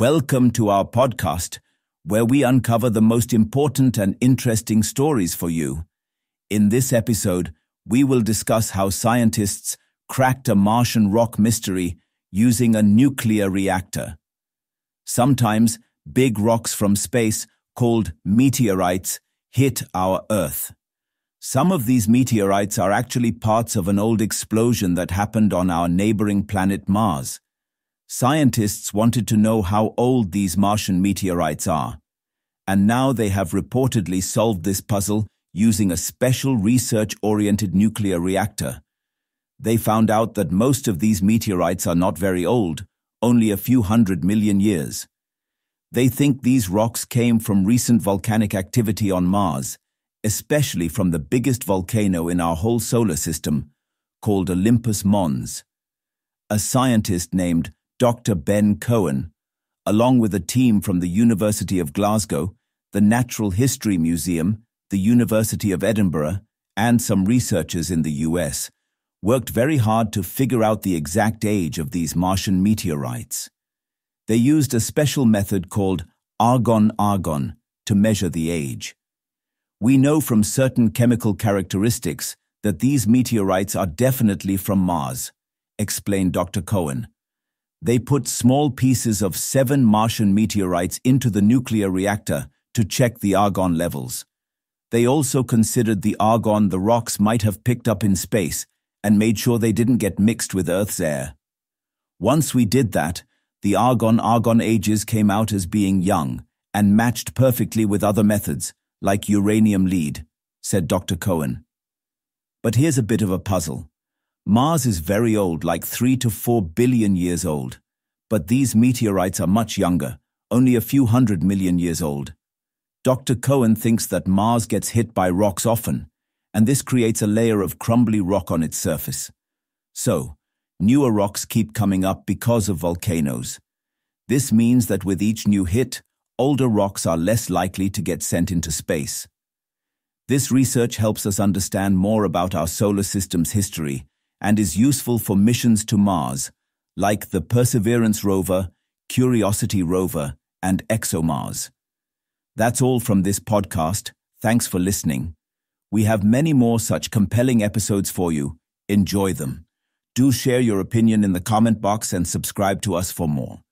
Welcome to our podcast, where we uncover the most important and interesting stories for you. In this episode, we will discuss how scientists cracked a Martian rock mystery using a nuclear reactor. Sometimes, big rocks from space, called meteorites, hit our Earth. Some of these meteorites are actually parts of an old explosion that happened on our neighboring planet Mars. Scientists wanted to know how old these Martian meteorites are, and now they have reportedly solved this puzzle using a special research-oriented nuclear reactor. They found out that most of these meteorites are not very old, only a few hundred million years. They think these rocks came from recent volcanic activity on Mars, especially from the biggest volcano in our whole solar system, called Olympus Mons. A scientist named Dr. Ben Cohen, along with a team from the University of Glasgow, the Natural History Museum, the University of Edinburgh, and some researchers in the US, worked very hard to figure out the exact age of these Martian meteorites. They used a special method called argon-argon to measure the age. We know from certain chemical characteristics that these meteorites are definitely from Mars, explained Dr. Cohen. They put small pieces of 7 Martian meteorites into the nuclear reactor to check the argon levels. They also considered the argon the rocks might have picked up in space and made sure they didn't get mixed with Earth's air. Once we did that, the argon-argon ages came out as being young and matched perfectly with other methods, like uranium-lead, said Dr. Cohen. But here's a bit of a puzzle. Mars is very old, like 3 to 4 billion years old, but these meteorites are much younger, only a few hundred million years old. Dr. Cohen thinks that Mars gets hit by rocks often, and this creates a layer of crumbly rock on its surface. So, newer rocks keep coming up because of volcanoes. This means that with each new hit, older rocks are less likely to get sent into space. This research helps us understand more about our solar system's history and is useful for missions to Mars, like the Perseverance rover, Curiosity rover, and ExoMars. That's all from this podcast. Thanks for listening. We have many more such compelling episodes for you. Enjoy them. Do share your opinion in the comment box and subscribe to us for more.